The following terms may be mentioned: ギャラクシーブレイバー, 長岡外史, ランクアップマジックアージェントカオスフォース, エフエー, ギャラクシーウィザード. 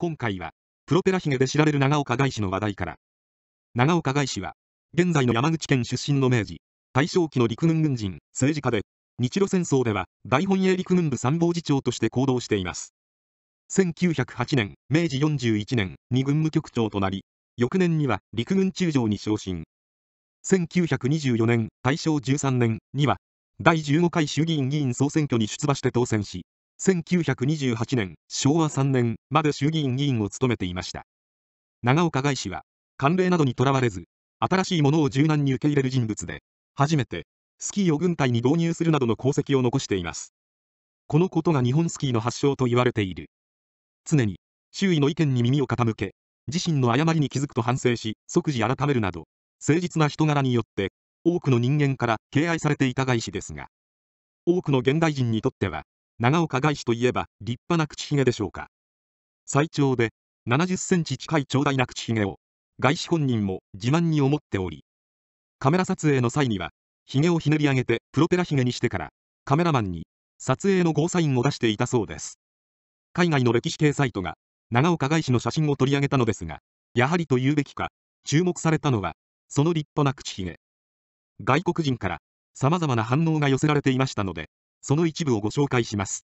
今回は、プロペラヒゲで知られる長岡外史の話題から。長岡外史は、現在の山口県出身の明治、大正期の陸軍軍人、政治家で、日露戦争では大本営陸軍部参謀次長として行動しています。1908年、明治41年に軍務局長となり、翌年には陸軍中将に昇進。1924年、大正13年には、第15回衆議院議員総選挙に出馬して当選し、1928年、昭和3年まで衆議院議員を務めていました。長岡外史は、慣例などにとらわれず、新しいものを柔軟に受け入れる人物で、初めて、スキーを軍隊に導入するなどの功績を残しています。このことが日本スキーの発祥と言われている。常に、周囲の意見に耳を傾け、自身の誤りに気づくと反省し、即時改めるなど、誠実な人柄によって、多くの人間から敬愛されていた外史ですが、多くの現代人にとっては、長岡外史といえば立派な口ひげでしょうか。最長で70センチ近い長大な口ひげを、外史本人も自慢に思っており、カメラ撮影の際には、ひげをひねり上げてプロペラひげにしてから、カメラマンに撮影のゴーサインを出していたそうです。海外の歴史系サイトが、長岡外史の写真を取り上げたのですが、やはりと言うべきか、注目されたのは、その立派な口ひげ。外国人から様々な反応が寄せられていましたので、その一部をご紹介します。